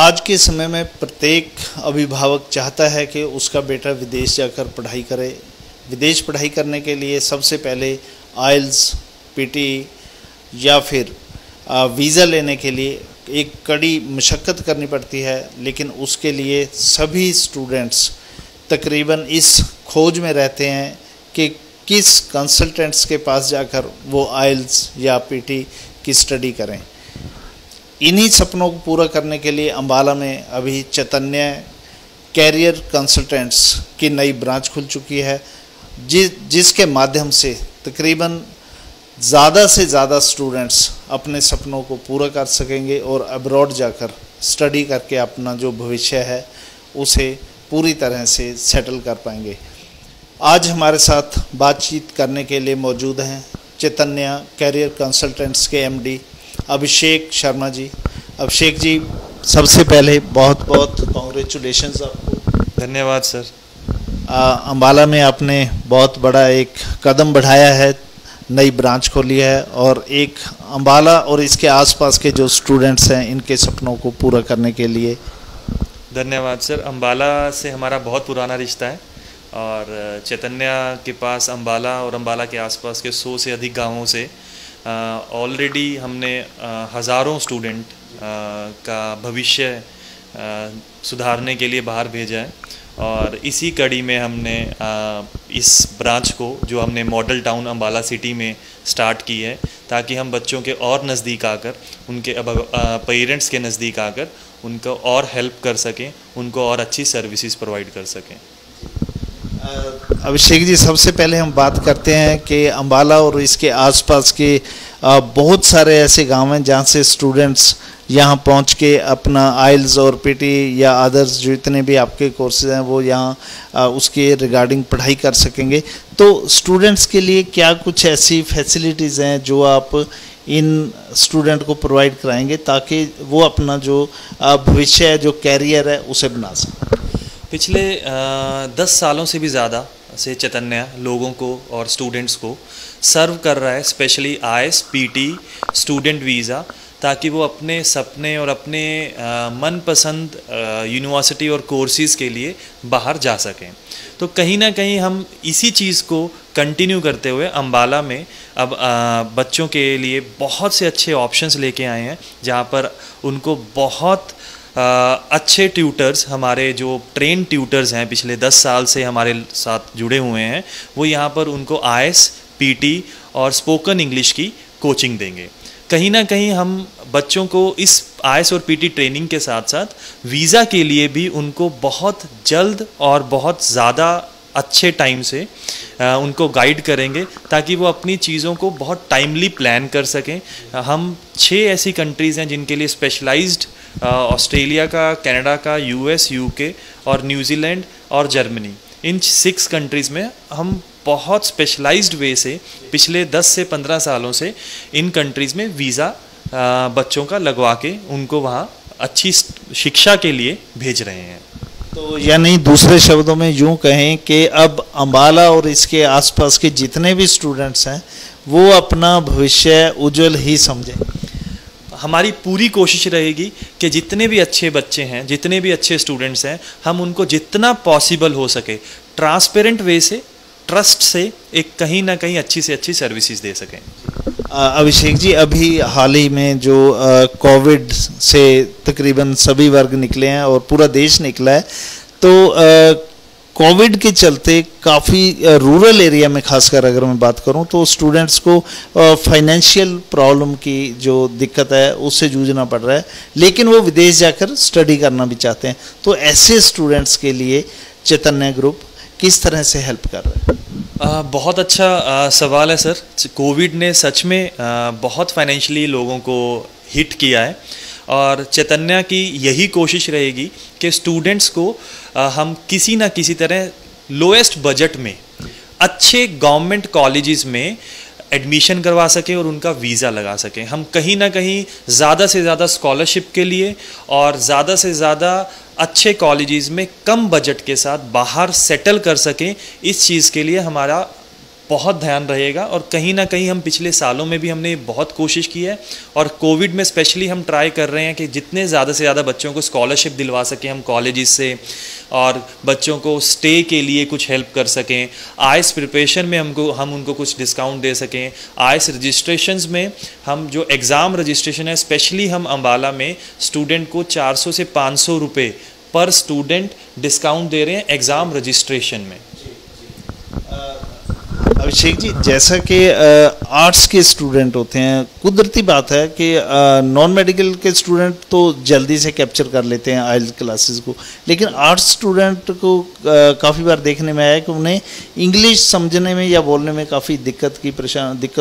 आज के समय में प्रत्येक अभिभावक चाहता है कि उसका बेटा विदेश जाकर पढ़ाई करे। विदेश पढ़ाई करने के लिए सबसे पहले IELTS, PTE या फिर वीज़ा लेने के लिए एक कड़ी मशक्क़त करनी पड़ती है, लेकिन उसके लिए सभी स्टूडेंट्स तकरीबन इस खोज में रहते हैं कि किस कंसल्टेंट्स के पास जाकर वो IELTS या PTE की स्टडी करें। इन्हीं सपनों को पूरा करने के लिए अम्बाला में अभी चैतन्य कैरियर कंसल्टेंट्स की नई ब्रांच खुल चुकी है, जिसके माध्यम से तकरीबन ज़्यादा से ज़्यादा स्टूडेंट्स अपने सपनों को पूरा कर सकेंगे और अब्रॉड जाकर स्टडी करके अपना जो भविष्य है उसे पूरी तरह से सेटल कर पाएंगे। आज हमारे साथ बातचीत करने के लिए मौजूद हैं चैतन्य कैरियर कंसल्टेंट्स के MD अभिषेक शर्मा जी। अभिषेक जी, सबसे पहले बहुत बहुत कॉन्ग्रेचुलेशंस आपको। धन्यवाद सर। अम्बाला में आपने बहुत बड़ा एक कदम बढ़ाया है, नई ब्रांच खोली है और एक अम्बाला और इसके आसपास के जो स्टूडेंट्स हैं इनके सपनों को पूरा करने के लिए। धन्यवाद सर। अम्बाला से हमारा बहुत पुराना रिश्ता है और चैतन्य के पास अम्बाला और अम्बाला के आसपास के 100 से अधिक गाँवों से ऑलरेडी हमने हज़ारों स्टूडेंट का भविष्य सुधारने के लिए बाहर भेजा है और इसी कड़ी में हमने इस ब्रांच को जो हमने मॉडल टाउन अम्बाला सिटी में स्टार्ट की है, ताकि हम बच्चों के और नज़दीक आकर, उनके पेरेंट्स के नज़दीक आकर उनको और हेल्प कर सकें, उनको और अच्छी सर्विसेज प्रोवाइड कर सकें। अभिषेक जी, सबसे पहले हम बात करते हैं कि अम्बाला और इसके आसपास के बहुत सारे ऐसे गांव हैं जहां से स्टूडेंट्स यहां पहुंच के अपना IELTS और PTE या अदर्स जो इतने भी आपके कोर्सेज हैं वो यहां उसके रिगार्डिंग पढ़ाई कर सकेंगे। तो स्टूडेंट्स के लिए क्या कुछ ऐसी फैसिलिटीज़ हैं जो आप इन स्टूडेंट को प्रोवाइड कराएंगे ताकि वो अपना जो भविष्य है, जो कैरियर है, उसे बना सकें? पिछले 10 सालों से भी ज़्यादा से चैतन्य लोगों को और स्टूडेंट्स को सर्व कर रहा है, specially IELTS, PTE, student visa, ताकि वो अपने सपने और अपने मनपसंद यूनिवर्सिटी और कोर्सेज़ के लिए बाहर जा सकें। तो कहीं ना कहीं हम इसी चीज़ को कंटिन्यू करते हुए अम्बाला में अब बच्चों के लिए बहुत से अच्छे ऑप्शंस लेके आए हैं, जहाँ पर उनको बहुत अच्छे ट्यूटर्स, हमारे जो ट्रेन ट्यूटर्स हैं पिछले 10 साल से हमारे साथ जुड़े हुए हैं, वो यहाँ पर उनको IELTS, PTE और स्पोकन इंग्लिश की कोचिंग देंगे। कहीं ना कहीं हम बच्चों को इस IELTS और PTE ट्रेनिंग के साथ साथ वीज़ा के लिए भी उनको बहुत जल्द और बहुत ज़्यादा अच्छे टाइम से उनको गाइड करेंगे, ताकि वो अपनी चीज़ों को बहुत टाइमली प्लान कर सकें। हम 6 ऐसी कंट्रीज़ हैं जिनके लिए स्पेशलाइज्ड, ऑस्ट्रेलिया का, कनाडा का, US, UK और न्यूजीलैंड और जर्मनी, इन 6 कंट्रीज़ में हम बहुत स्पेशलाइज्ड वे से पिछले 10 से 15 सालों से इन कंट्रीज़ में वीज़ा बच्चों का लगवा के उनको वहाँ अच्छी शिक्षा के लिए भेज रहे हैं। तो यानी दूसरे शब्दों में यूँ कहें कि अब अम्बाला और इसके आसपास के जितने भी स्टूडेंट्स हैं वो अपना भविष्य उज्जवल ही समझें। हमारी पूरी कोशिश रहेगी कि जितने भी अच्छे बच्चे हैं, जितने भी अच्छे स्टूडेंट्स हैं, हम उनको जितना पॉसिबल हो सके ट्रांसपेरेंट वे से, ट्रस्ट से एक कहीं ना कहीं अच्छी से अच्छी सर्विसेज दे सकें। अभिषेक जी, अभी हाल ही में जो कोविड से तकरीबन सभी वर्ग निकले हैं और पूरा देश निकला है, तो कोविड के चलते काफ़ी रूरल एरिया में, खासकर अगर मैं बात करूं तो स्टूडेंट्स को फाइनेंशियल प्रॉब्लम की जो दिक्कत है उससे जूझना पड़ रहा है, लेकिन वो विदेश जाकर स्टडी करना भी चाहते हैं। तो ऐसे स्टूडेंट्स के लिए चैतन्य ग्रुप किस तरह से हेल्प कर रहा है? बहुत अच्छा सवाल है सर। कोविड ने सच में बहुत फाइनेंशियली लोगों को हिट किया है और चैतन्य की यही कोशिश रहेगी कि स्टूडेंट्स को हम किसी ना किसी तरह लोएस्ट बजट में अच्छे गवर्नमेंट कॉलेजेस में एडमिशन करवा सकें और उनका वीज़ा लगा सकें। हम कहीं ना कहीं ज़्यादा से ज़्यादा स्कॉलरशिप के लिए और ज़्यादा से ज़्यादा अच्छे कॉलेजेस में कम बजट के साथ बाहर सेटल कर सकें, इस चीज़ के लिए हमारा बहुत ध्यान रहेगा और कहीं ना कहीं हम पिछले सालों में भी हमने बहुत कोशिश की है और कोविड में स्पेशली हम ट्राई कर रहे हैं कि जितने ज़्यादा से ज़्यादा बच्चों को स्कॉलरशिप दिलवा सकें हम कॉलेजेस से और बच्चों को स्टे के लिए कुछ हेल्प कर सकें। आइस प्रिपरेशन में हम उनको कुछ डिस्काउंट दे सकें। आइस रजिस्ट्रेशंस में हम जो एग्ज़ाम रजिस्ट्रेशन है स्पेशली हम अम्बाला में स्टूडेंट को 400 से 500 रुपये पर स्टूडेंट डिस्काउंट दे रहे हैं एग्ज़ाम रजिस्ट्रेशन में। अभिषेक जी, जैसा कि आर्ट्स के स्टूडेंट होते हैं, कुदरती बात है कि नॉन मेडिकल के स्टूडेंट तो जल्दी से कैप्चर कर लेते हैं आइल्स क्लासेस को, लेकिन आर्ट्स स्टूडेंट को काफ़ी बार देखने में आया कि उन्हें इंग्लिश समझने में या बोलने में काफ़ी दिक्कत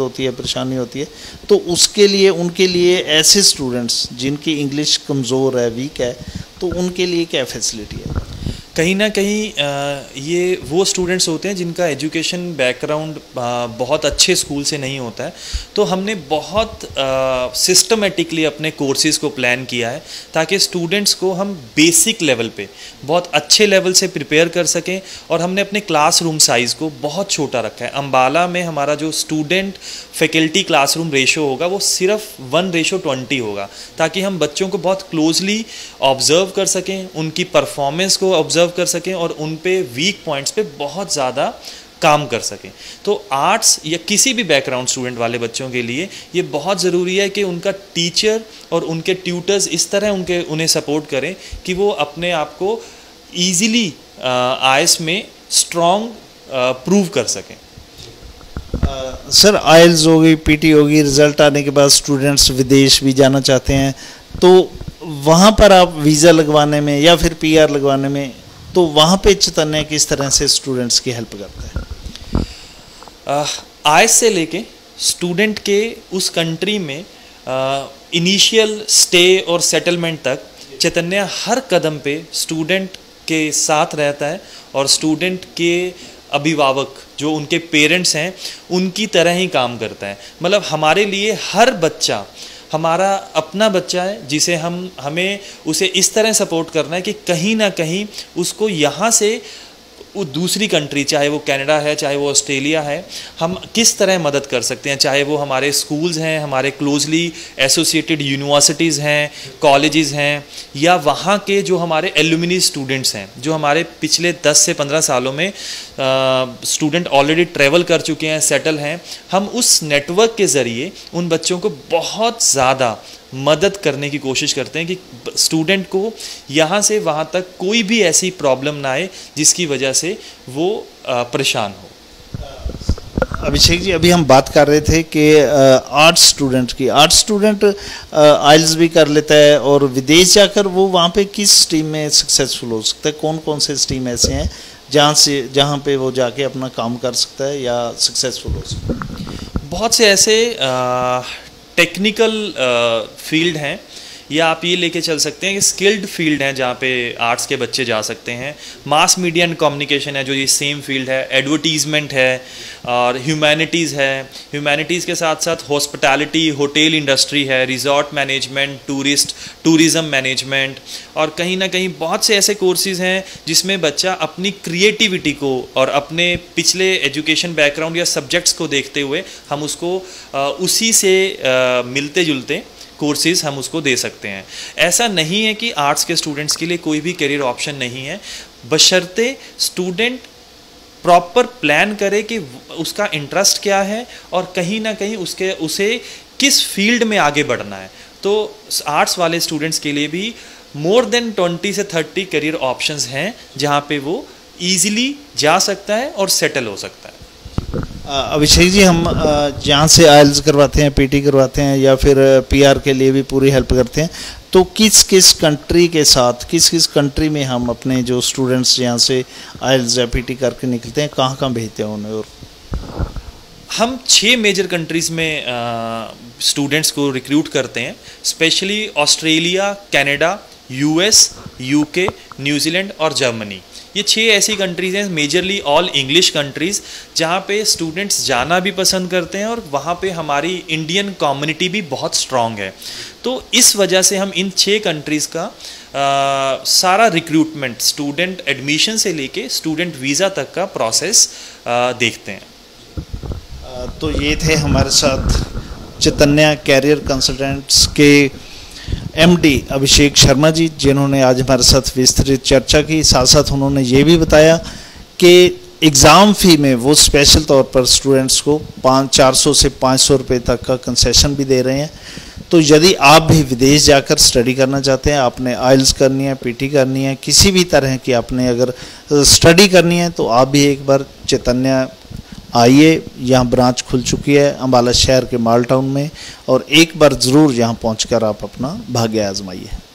होती है, परेशानी होती है। तो उसके लिए, उनके लिए ऐसे स्टूडेंट्स जिनकी इंग्लिश कमज़ोर है, वीक है, तो उनके लिए क्या फैसिलिटी है? कहीं ना कहीं ये वो स्टूडेंट्स होते हैं जिनका एजुकेशन बैकग्राउंड बहुत अच्छे स्कूल से नहीं होता है, तो हमने बहुत सिस्टमेटिकली अपने कोर्सेज़ को प्लान किया है ताकि स्टूडेंट्स को हम बेसिक लेवल पे बहुत अच्छे लेवल से प्रिपेयर कर सकें। और हमने अपने क्लासरूम साइज़ को बहुत छोटा रखा है। अम्बाला में हमारा जो स्टूडेंट फैकल्टी क्लासरूम रेशो होगा वो सिर्फ 1:20 होगा, ताकि हम बच्चों को बहुत क्लोजली ऑब्ज़र्व कर सकें, उनकी परफॉर्मेंस को ऑब्जर्व कर सकें और उन पे वीक पॉइंट्स पे बहुत ज़्यादा काम कर सकें। तो आर्ट्स या किसी भी बैकग्राउंड स्टूडेंट वाले बच्चों के लिए ये बहुत ज़रूरी है कि उनका टीचर और उनके ट्यूटर्स इस तरह उन्हें सपोर्ट करें कि वो अपने आप को ईजिली आईएएस में स्ट्रॉन्ग प्रूव कर सकें। सर, आईएएस होगी, पीटी होगी, रिजल्ट आने के बाद स्टूडेंट्स विदेश भी जाना चाहते हैं, तो वहाँ पर आप वीज़ा लगवाने में या फिर पीआर लगवाने में, तो वहाँ पे चैतन्य किस तरह से स्टूडेंट्स की हेल्प करता है? आईएएस से लेके स्टूडेंट के उस कंट्री में इनिशियल स्टे और सेटलमेंट तक चैतन्य हर कदम पे स्टूडेंट के साथ रहता है और स्टूडेंट के अभिभावक जो उनके पेरेंट्स हैं उनकी तरह ही काम करता है। मतलब हमारे लिए हर बच्चा हमारा अपना बच्चा है, जिसे हमें उसे इस तरह सपोर्ट करना है कि कहीं ना कहीं उसको यहाँ से वो दूसरी कंट्री, चाहे वो कनाडा है, चाहे वो ऑस्ट्रेलिया है, हम किस तरह मदद कर सकते हैं। चाहे वो हमारे स्कूल्स हैं, हमारे क्लोजली एसोसिएटेड यूनिवर्सिटीज़ हैं, कॉलेजेस हैं, या वहाँ के जो हमारे एलुमिनी स्टूडेंट्स हैं जो हमारे पिछले 10 से 15 सालों में स्टूडेंट ऑलरेडी ट्रैवल कर चुके हैं, सेटल हैं, हम उस नेटवर्क के ज़रिए उन बच्चों को बहुत ज़्यादा मदद करने की कोशिश करते हैं कि स्टूडेंट को यहाँ से वहाँ तक कोई भी ऐसी प्रॉब्लम ना आए जिसकी वजह से वो परेशान हो। अभिषेक जी, अभी हम बात कर रहे थे कि आर्ट्स स्टूडेंट की। आर्ट्स स्टूडेंट आइल्स भी कर लेता है और विदेश जाकर वो वहाँ पे किस स्ट्रीम में सक्सेसफुल हो सकता है? कौन कौन से स्ट्रीम ऐसे हैं जहाँ पे वो जाके अपना काम कर सकता है या सक्सेसफुल हो सकता है? बहुत से ऐसे टेक्निकल फील्ड हैं, या आप ये लेके चल सकते हैं कि स्किल्ड फील्ड हैं जहाँ पे आर्ट्स के बच्चे जा सकते हैं। मास मीडिया एंड कम्युनिकेशन है जो ये सेम फील्ड है, एडवर्टीज़मेंट है और ह्यूमैनिटीज़ है। ह्यूमैनिटीज़ के साथ साथ हॉस्पिटैलिटी, होटल इंडस्ट्री है, रिजॉर्ट मैनेजमेंट, टूरिज़म मैनेजमेंट, और कहीं ना कहीं बहुत से ऐसे कोर्सेज़ हैं जिसमें बच्चा अपनी क्रिएटिविटी को और अपने पिछले एजुकेशन बैकग्राउंड या सब्जेक्ट्स को देखते हुए हम उसको उसी से मिलते जुलते कोर्सेज़ हम उसको दे सकते हैं। ऐसा नहीं है कि आर्ट्स के स्टूडेंट्स के लिए कोई भी करियर ऑप्शन नहीं है, बशर्ते स्टूडेंट प्रॉपर प्लान करे कि उसका इंटरेस्ट क्या है और कहीं ना कहीं उसे किस फील्ड में आगे बढ़ना है। तो आर्ट्स वाले स्टूडेंट्स के लिए भी मोर देन 20 से 30 करियर ऑप्शंस हैं जहाँ पे वो ईजिली जा सकता है और सेटल हो सकता है। अभिषेक जी, हम जहाँ से आइल्स करवाते हैं, पीटी करवाते हैं या फिर पीआर के लिए भी पूरी हेल्प करते हैं, तो किस कंट्री में हम अपने जो स्टूडेंट्स यहाँ से आइल्स या पीटी करके निकलते हैं कहाँ भेजते हैं उन्हें? और हम 6 मेजर कंट्रीज़ में स्टूडेंट्स को रिक्रूट करते हैं, specially Australia, Canada, US, UK, New Zealand और जर्मनी। ये 6 ऐसी कंट्रीज़ हैं, मेजरली ऑल इंग्लिश कंट्रीज़, जहाँ पे स्टूडेंट्स जाना भी पसंद करते हैं और वहाँ पे हमारी इंडियन कम्युनिटी भी बहुत स्ट्रॉन्ग है। तो इस वजह से हम इन 6 कंट्रीज़ का सारा रिक्रूटमेंट, स्टूडेंट एडमिशन से लेके स्टूडेंट वीज़ा तक का प्रोसेस देखते हैं। तो ये थे हमारे साथ चैतन्या कैरियर कंसल्टेंट्स के एमडी अभिषेक शर्मा जी, जिन्होंने आज हमारे साथ विस्तृत चर्चा की। साथ साथ उन्होंने ये भी बताया कि एग्ज़ाम फ़ी में वो स्पेशल तौर पर स्टूडेंट्स को 400 से 500 रुपये तक का कंसेशन भी दे रहे हैं। तो यदि आप भी विदेश जाकर स्टडी करना चाहते हैं, आपने आइल्स करनी है, पीटी करनी है, किसी भी तरह की आपने अगर स्टडी करनी है, तो आप भी एक बार चैतन्या आइए। यहाँ ब्रांच खुल चुकी है अम्बाला शहर के मॉल टाउन में, और एक बार ज़रूर यहाँ पहुँच कर आप अपना भाग्य आजमाइए।